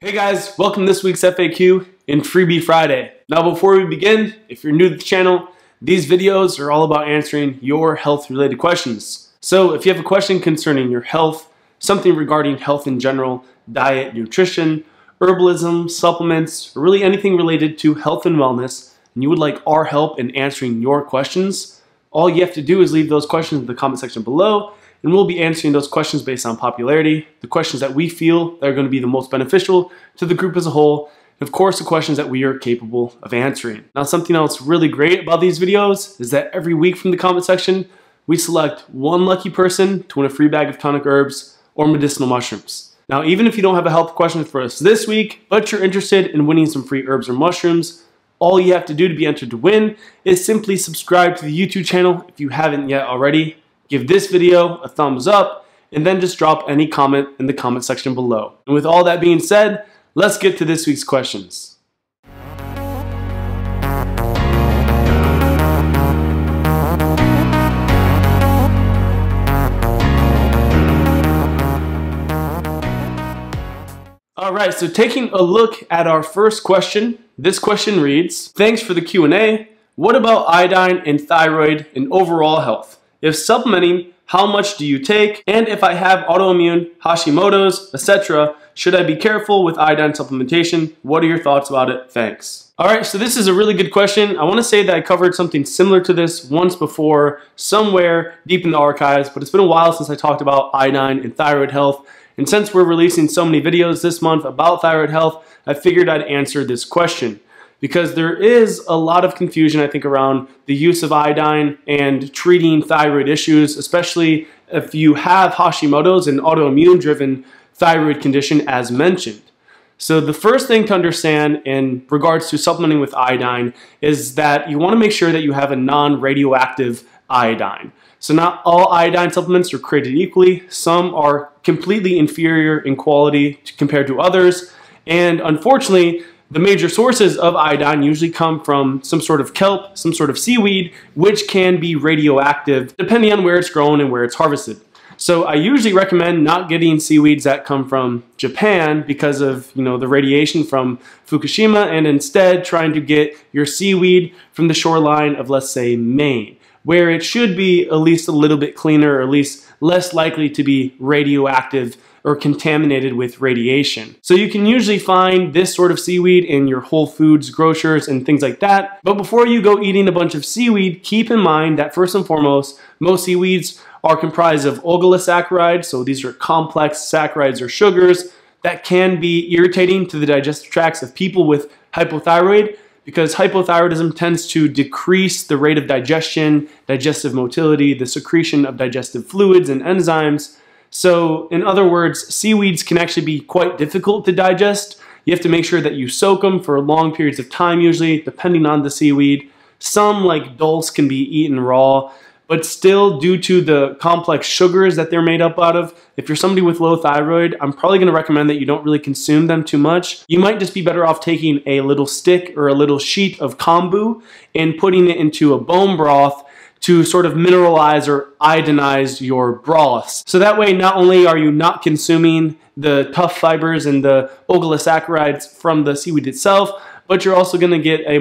Hey guys, welcome to this week's FAQ and Freebie Friday. Now before we begin, if you're new to the channel, these videos are all about answering your health related questions. So if you have a question concerning your health, something regarding health in general, diet, nutrition, herbalism, supplements, or really anything related to health and wellness, and you would like our help in answering your questions, all you have to do is leave those questions in the comment section below. And we'll be answering those questions based on popularity, the questions that we feel that are going to be the most beneficial to the group as a whole, and of course the questions that we are capable of answering. Now something else really great about these videos is that every week from the comment section, we select one lucky person to win a free bag of tonic herbs or medicinal mushrooms. Now even if you don't have a health question for us this week, but you're interested in winning some free herbs or mushrooms, all you have to do to be entered to win is simply subscribe to the YouTube channel if you haven't yet already. Give this video a thumbs up, and then just drop any comment in the comment section below. And with all that being said, let's get to this week's questions. All right, so taking a look at our first question, this question reads, thanks for the Q&A. What about iodine and thyroid and overall health? If supplementing, how much do you take? And if I have autoimmune, Hashimoto's, etc., should I be careful with iodine supplementation? What are your thoughts about it? Thanks. All right, so this is a really good question. I want to say that I covered something similar to this once before, somewhere deep in the archives, but it's been a while since I talked about iodine and thyroid health. And since we're releasing so many videos this month about thyroid health, I figured I'd answer this question, because there is a lot of confusion, I think, around the use of iodine and treating thyroid issues, especially if you have Hashimoto's, an autoimmune-driven thyroid condition as mentioned. So the first thing to understand in regards to supplementing with iodine is that you want to make sure that you have a non-radioactive iodine. So not all iodine supplements are created equally. Some are completely inferior in quality compared to others, and unfortunately, the major sources of iodine usually come from some sort of kelp, some sort of seaweed, which can be radioactive depending on where it's grown and where it's harvested. So I usually recommend not getting seaweeds that come from Japan because of, the radiation from Fukushima, and instead trying to get your seaweed from the shoreline of, let's say, Maine, where it should be at least a little bit cleaner, or at least less likely to be radioactive or contaminated with radiation. So you can usually find this sort of seaweed in your Whole Foods, grocers, and things like that. But before you go eating a bunch of seaweed, keep in mind that first and foremost, most seaweeds are comprised of oligosaccharides. So these are complex saccharides or sugars that can be irritating to the digestive tracts of people with hypothyroid, because hypothyroidism tends to decrease the rate of digestion, digestive motility, the secretion of digestive fluids and enzymes. So in other words, seaweeds can actually be quite difficult to digest. You have to make sure that you soak them for long periods of time usually, depending on the seaweed. Some, like dulse, can be eaten raw, but still due to the complex sugars that they're made up out of, if you're somebody with low thyroid, I'm probably going to recommend that you don't really consume them too much. You might just be better off taking a little stick or a little sheet of kombu and putting it into a bone broth to sort of mineralize or iodinize your broths. So that way, not only are you not consuming the tough fibers and the oligosaccharides from the seaweed itself, but you're also gonna get a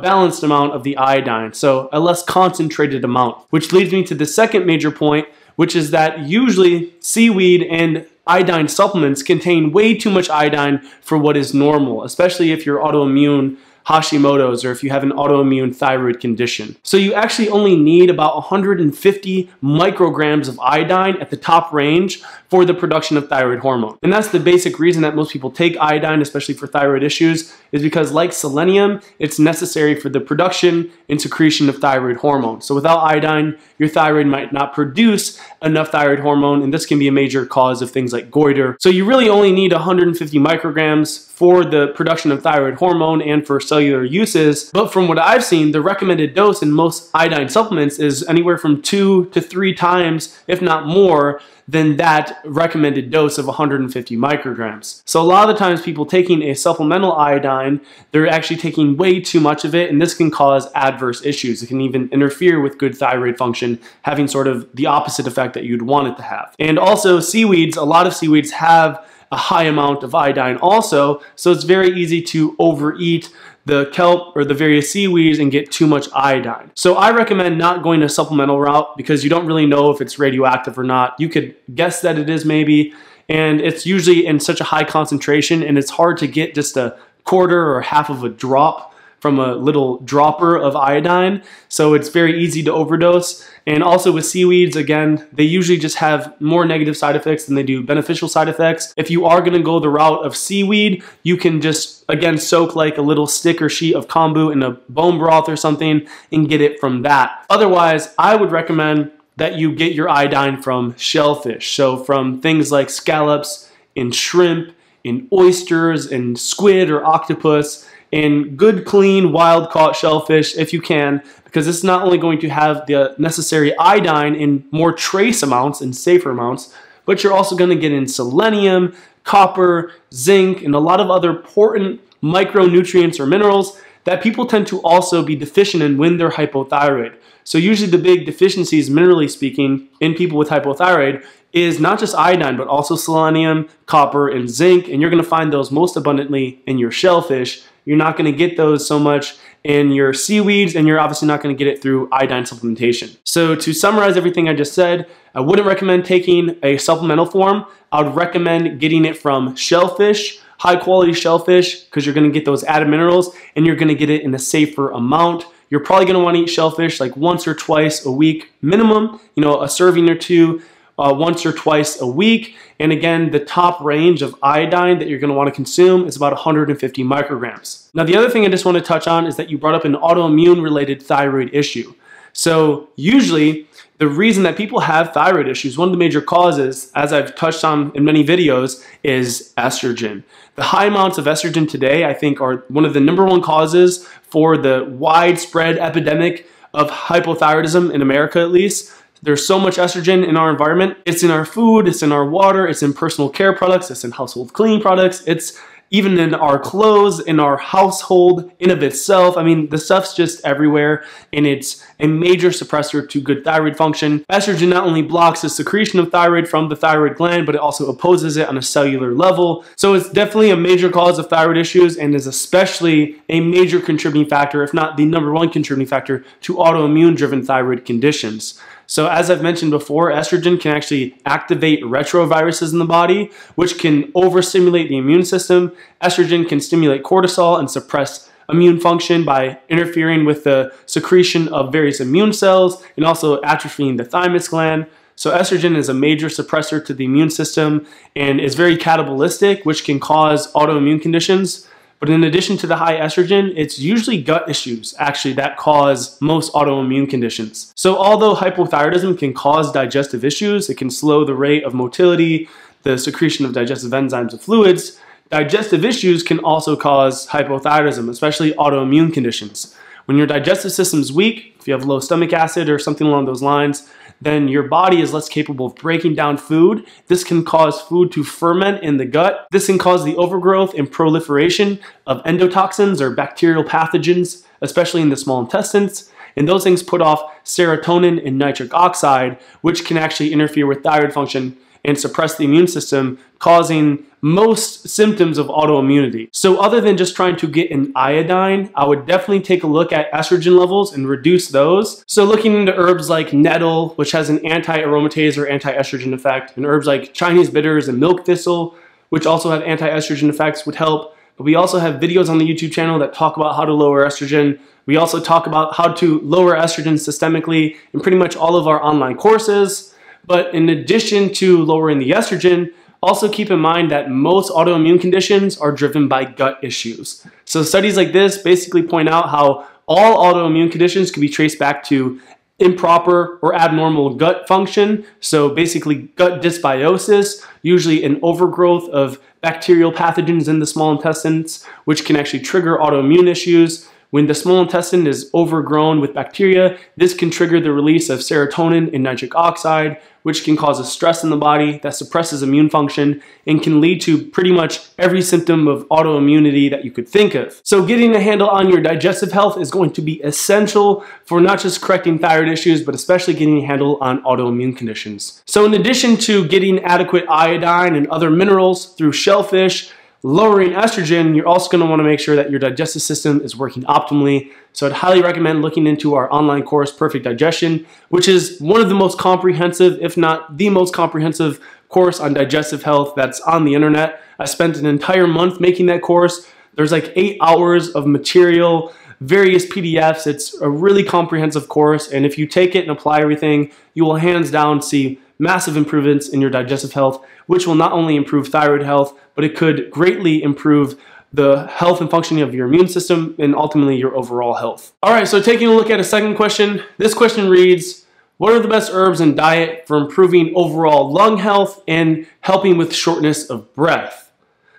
balanced amount of the iodine, so a less concentrated amount. Which leads me to the second major point, which is that usually seaweed and iodine supplements contain way too much iodine for what is normal, especially if you're autoimmune Hashimoto's, or if you have an autoimmune thyroid condition. So you actually only need about 150 micrograms of iodine at the top range for the production of thyroid hormone. And that's the basic reason that most people take iodine, especially for thyroid issues, is because, like selenium, it's necessary for the production and secretion of thyroid hormone. So without iodine, your thyroid might not produce enough thyroid hormone, and this can be a major cause of things like goiter. So you really only need 150 micrograms for the production of thyroid hormone and for cellular uses, but from what I've seen, the recommended dose in most iodine supplements is anywhere from 2 to 3 times, if not more, than that recommended dose of 150 micrograms. So a lot of the times people taking a supplemental iodine, they're actually taking way too much of it, and this can cause adverse issues. It can even interfere with good thyroid function, having sort of the opposite effect that you'd want it to have. And also seaweeds, a lot of seaweeds have a high amount of iodine also, so it's very easy to overeat the kelp or the various seaweeds and get too much iodine. So I recommend not going a supplemental route because you don't really know if it's radioactive or not. You could guess that it is maybe, and it's usually in such a high concentration and it's hard to get just a quarter or half of a drop from a little dropper of iodine, so it's very easy to overdose. And also with seaweeds, again, they usually just have more negative side effects than they do beneficial side effects. If you are gonna go the route of seaweed, you can just, again, soak like a little stick or sheet of kombu in a bone broth or something and get it from that. Otherwise, I would recommend that you get your iodine from shellfish, so from things like scallops and shrimp and oysters and squid or octopus, in good, clean, wild-caught shellfish if you can, because it's not only going to have the necessary iodine in more trace amounts and safer amounts, but you're also going to get in selenium, copper, zinc, and a lot of other important micronutrients or minerals that people tend to also be deficient in when they're hypothyroid. So usually the big deficiencies, minerally speaking, in people with hypothyroid is not just iodine, but also selenium, copper, and zinc, and you're going to find those most abundantly in your shellfish. You're not going to get those so much in your seaweeds, and you're obviously not going to get it through iodine supplementation. So to summarize everything I just said, I wouldn't recommend taking a supplemental form. I would recommend getting it from shellfish, high quality shellfish, because you're going to get those added minerals and you're going to get it in a safer amount. You're probably going to want to eat shellfish like once or twice a week minimum, you know, a serving or two. Once or twice a week. And again, the top range of iodine that you're going to want to consume is about 150 micrograms. Now, the other thing I just want to touch on is that you brought up an autoimmune related thyroid issue. So usually the reason that people have thyroid issues, one of the major causes, as I've touched on in many videos, is estrogen. The high amounts of estrogen today, I think, are one of the number one causes for the widespread epidemic of hypothyroidism in America, at least. There's so much estrogen in our environment. It's in our food, it's in our water, it's in personal care products, it's in household cleaning products, it's even in our clothes, in our household, in of itself. I mean, the stuff's just everywhere, and it's a major suppressor to good thyroid function. Estrogen not only blocks the secretion of thyroid from the thyroid gland, but it also opposes it on a cellular level. So it's definitely a major cause of thyroid issues and is especially a major contributing factor, if not the number one contributing factor, to autoimmune-driven thyroid conditions. So as I've mentioned before, estrogen can actually activate retroviruses in the body, which can overstimulate the immune system. Estrogen can stimulate cortisol and suppress immune function by interfering with the secretion of various immune cells and also atrophying the thymus gland. So estrogen is a major suppressor to the immune system and is very catabolistic, which can cause autoimmune conditions. But in addition to the high estrogen, it's usually gut issues, actually, that cause most autoimmune conditions. So although hypothyroidism can cause digestive issues, it can slow the rate of motility, the secretion of digestive enzymes and fluids, digestive issues can also cause hypothyroidism, especially autoimmune conditions. When your digestive system's weak, if you have low stomach acid or something along those lines, then your body is less capable of breaking down food. This can cause food to ferment in the gut. This can cause the overgrowth and proliferation of endotoxins or bacterial pathogens, especially in the small intestines. And those things put off serotonin and nitric oxide, which can actually interfere with thyroid function and suppress the immune system, causing most symptoms of autoimmunity. So other than just trying to get an iodine, I would definitely take a look at estrogen levels and reduce those. So looking into herbs like nettle, which has an anti-aromatase or anti-estrogen effect, and herbs like Chinese bitters and milk thistle, which also have anti-estrogen effects, would help. But we also have videos on the YouTube channel that talk about how to lower estrogen. We also talk about how to lower estrogen systemically in pretty much all of our online courses. But in addition to lowering the estrogen, also keep in mind that most autoimmune conditions are driven by gut issues. So studies like this basically point out how all autoimmune conditions can be traced back to improper or abnormal gut function. So basically gut dysbiosis, usually an overgrowth of bacterial pathogens in the small intestines, which can actually trigger autoimmune issues. When the small intestine is overgrown with bacteria, this can trigger the release of serotonin and nitric oxide, which can cause a stress in the body that suppresses immune function and can lead to pretty much every symptom of autoimmunity that you could think of. So getting a handle on your digestive health is going to be essential for not just correcting thyroid issues, but especially getting a handle on autoimmune conditions. So in addition to getting adequate iodine and other minerals through shellfish, lowering estrogen, you're also going to want to make sure that your digestive system is working optimally. So I'd highly recommend looking into our online course, Perfect Digestion, which is one of the most comprehensive, if not the most comprehensive course on digestive health that's on the internet. I spent an entire month making that course. There's like 8 hours of material, various PDFs. It's a really comprehensive course. And if you take it and apply everything, you will hands down see massive improvements in your digestive health, which will not only improve thyroid health, but it could greatly improve the health and functioning of your immune system and ultimately your overall health. All right, so taking a look at a second question, this question reads, what are the best herbs and diet for improving overall lung health and helping with shortness of breath?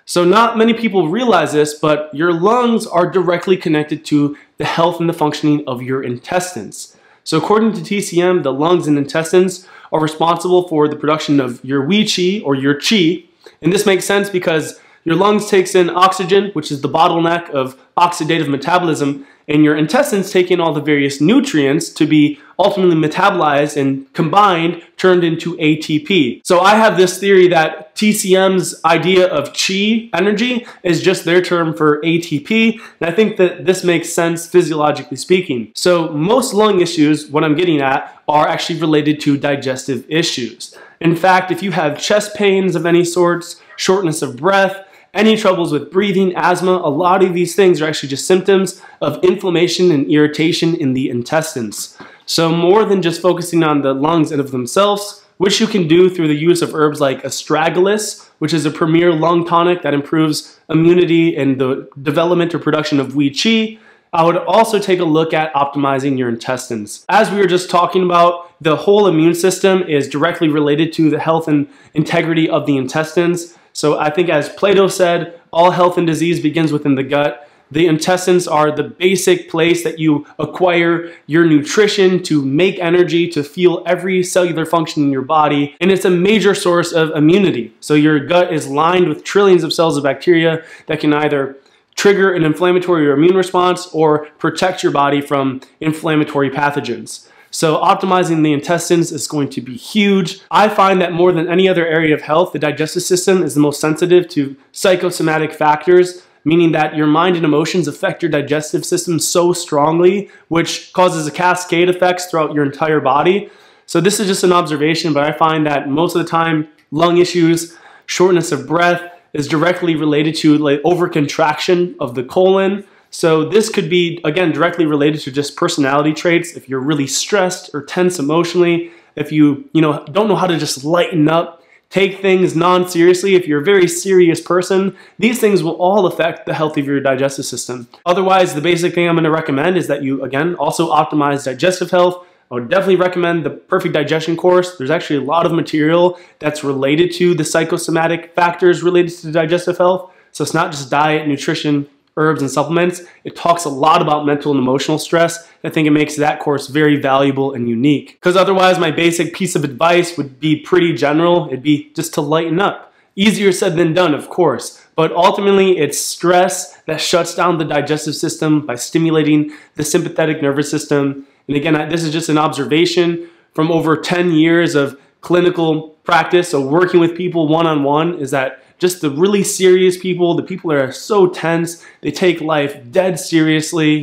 So not many people realize this, but your lungs are directly connected to the health and the functioning of your intestines. So according to TCM, the lungs and intestines are responsible for the production of your Wei Qi or your qi. And this makes sense because your lungs takes in oxygen, which is the bottleneck of oxidative metabolism, and your intestines take in all the various nutrients to be ultimately metabolized and combined, turned into ATP. So I have this theory that TCM's idea of qi energy is just their term for ATP, and I think that this makes sense physiologically speaking. So most lung issues, what I'm getting at, are actually related to digestive issues. In fact, if you have chest pains of any sorts, shortness of breath, any troubles with breathing, asthma, a lot of these things are actually just symptoms of inflammation and irritation in the intestines. So more than just focusing on the lungs and of themselves, which you can do through the use of herbs like astragalus, which is a premier lung tonic that improves immunity and the development or production of Wei Qi, I would also take a look at optimizing your intestines. As we were just talking about, the whole immune system is directly related to the health and integrity of the intestines. So I think as Plato said, all health and disease begins within the gut. The intestines are the basic place that you acquire your nutrition to make energy, to fuel every cellular function in your body, and it's a major source of immunity. So your gut is lined with trillions of cells of bacteria that can either trigger an inflammatory or immune response or protect your body from inflammatory pathogens. So optimizing the intestines is going to be huge. I find that more than any other area of health, the digestive system is the most sensitive to psychosomatic factors, meaning that your mind and emotions affect your digestive system so strongly, which causes a cascade effects throughout your entire body. So this is just an observation, but I find that most of the time, lung issues, shortness of breath, is directly related to like overcontraction of the colon. So this could be, again, directly related to just personality traits. If you're really stressed or tense emotionally, if you don't know how to just lighten up, take things non-seriously, if you're a very serious person, these things will all affect the health of your digestive system. Otherwise, the basic thing I'm going to recommend is that you, again, also optimize digestive health. I would definitely recommend the Perfect Digestion course. There's actually a lot of material that's related to the psychosomatic factors related to digestive health. So it's not just diet, nutrition, herbs, and supplements. It talks a lot about mental and emotional stress. I think it makes that course very valuable and unique. Because otherwise, my basic piece of advice would be pretty general. It'd be just to lighten up. Easier said than done, of course. But ultimately, it's stress that shuts down the digestive system by stimulating the sympathetic nervous system. And again, this is just an observation from over 10 years of clinical practice, so working with people one-on-one, is that just the really serious people, the people that are so tense, they take life dead seriously,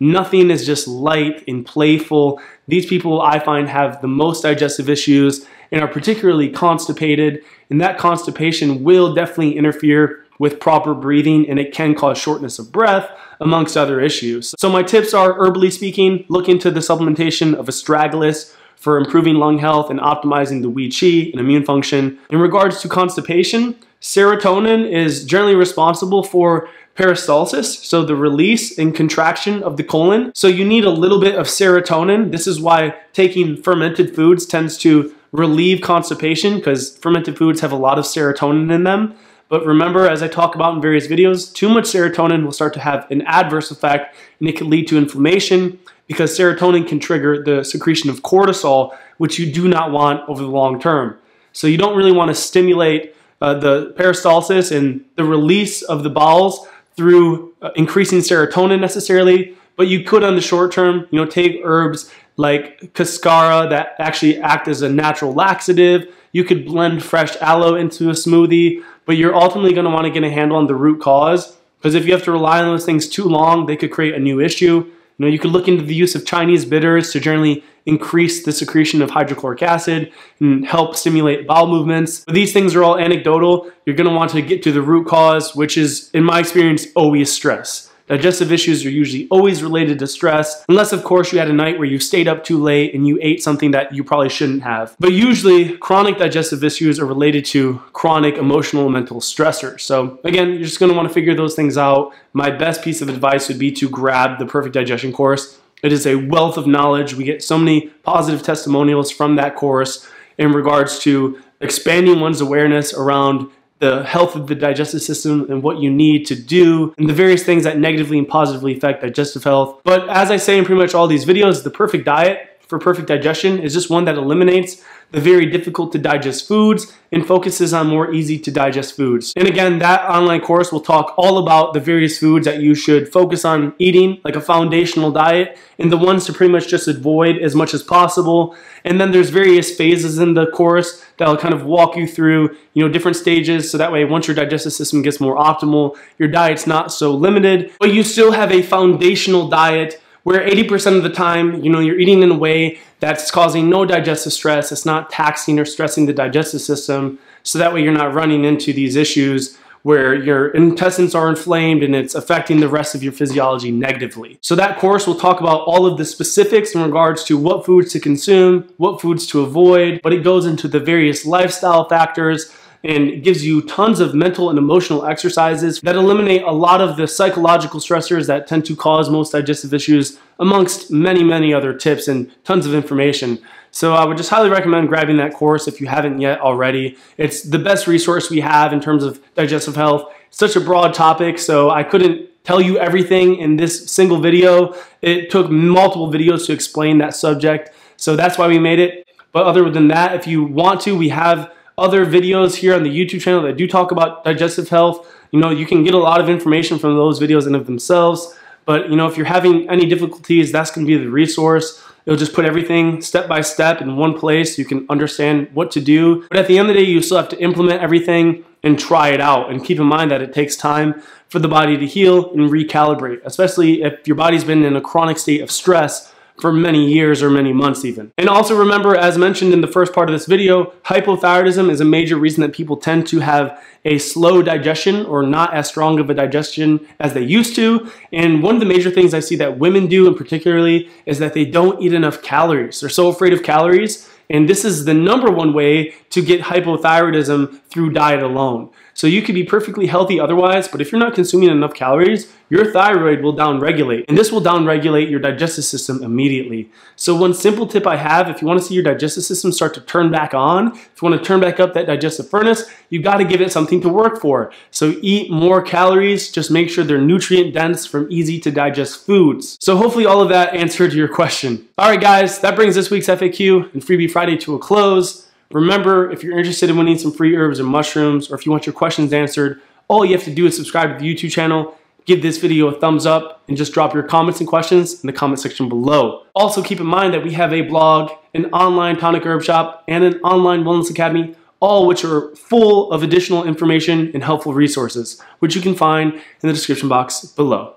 nothing is just light and playful. These people, I find, have the most digestive issues and are particularly constipated, and that constipation will definitely interfere with proper breathing, and it can cause shortness of breath, amongst other issues. So my tips are, herbally speaking, look into the supplementation of astragalus for improving lung health and optimizing the Wei Qi and immune function. In regards to constipation, serotonin is generally responsible for peristalsis, so the release and contraction of the colon. So you need a little bit of serotonin. This is why taking fermented foods tends to relieve constipation, because fermented foods have a lot of serotonin in them. But remember, as I talk about in various videos, too much serotonin will start to have an adverse effect, and it can lead to inflammation because serotonin can trigger the secretion of cortisol, which you do not want over the long term. So you don't really want to stimulate the peristalsis and the release of the bowels through increasing serotonin necessarily, but you could on the short term, you know, take herbs like cascara that actually act as a natural laxative. You could blend fresh aloe into a smoothie, but you're ultimately going to want to get a handle on the root cause, because if you have to rely on those things too long, they could create a new issue. You know, you could look into the use of Chinese bitters to generally increase the secretion of hydrochloric acid and help stimulate bowel movements. But these things are all anecdotal. You're going to want to get to the root cause, which is, in my experience, always stress. Digestive issues are usually always related to stress, unless of course you had a night where you stayed up too late and you ate something that you probably shouldn't have. But usually chronic digestive issues are related to chronic emotional and mental stressors. So again, you're just going to want to figure those things out. My best piece of advice would be to grab the Perfect Digestion course. It is a wealth of knowledge. We get so many positive testimonials from that course in regards to expanding one's awareness around the health of the digestive system and what you need to do and the various things that negatively and positively affect digestive health. But as I say in pretty much all these videos, the perfect diet for perfect digestion is just one that eliminates the very difficult to digest foods and focuses on more easy to digest foods. And again, that online course will talk all about the various foods that you should focus on eating, like a foundational diet, and the ones to pretty much just avoid as much as possible. And then there's various phases in the course that'll kind of walk you through, you know, different stages, so that way once your digestive system gets more optimal, your diet's not so limited, but you still have a foundational diet where 80% of the time, you know, you're eating in a way that's causing no digestive stress. It's not taxing or stressing the digestive system, so that way you're not running into these issues where your intestines are inflamed and it's affecting the rest of your physiology negatively. So that course will talk about all of the specifics in regards to what foods to consume, what foods to avoid, but it goes into the various lifestyle factors and gives you tons of mental and emotional exercises that eliminate a lot of the psychological stressors that tend to cause most digestive issues, amongst many, many other tips and tons of information. So I would just highly recommend grabbing that course if you haven't yet already. It's the best resource we have in terms of digestive health. It's such a broad topic, so I couldn't tell you everything in this single video. It took multiple videos to explain that subject, so that's why we made it. But other than that, if you want to, we have other videos here on the YouTube channel that do talk about digestive health. You know, you can get a lot of information from those videos in of themselves, but you know, if you're having any difficulties, that's going to be the resource. It'll just put everything step by step in one place. You can understand what to do, but at the end of the day, you still have to implement everything and try it out, and keep in mind that it takes time for the body to heal and recalibrate, especially if your body's been in a chronic state of stress for many years or many months even. And also remember, as mentioned in the first part of this video, hypothyroidism is a major reason that people tend to have a slow digestion or not as strong of a digestion as they used to. And one of the major things I see that women do in particularly is that they don't eat enough calories. They're so afraid of calories, and this is the #1 way to get hypothyroidism through diet alone. So you could be perfectly healthy otherwise, but if you're not consuming enough calories, your thyroid will downregulate, and this will downregulate your digestive system immediately. So one simple tip I have, if you want to see your digestive system start to turn back on, if you want to turn back up that digestive furnace, you've got to give it something to work for. So eat more calories, just make sure they're nutrient dense from easy to digest foods. So hopefully all of that answered your question. All right guys, that brings this week's FAQ and Freebie Friday to a close. Remember, if you're interested in winning some free herbs and mushrooms, or if you want your questions answered, all you have to do is subscribe to the YouTube channel, give this video a thumbs up, and just drop your comments and questions in the comment section below. Also keep in mind that we have a blog, an online tonic herb shop, and an online wellness academy, all which are full of additional information and helpful resources, which you can find in the description box below.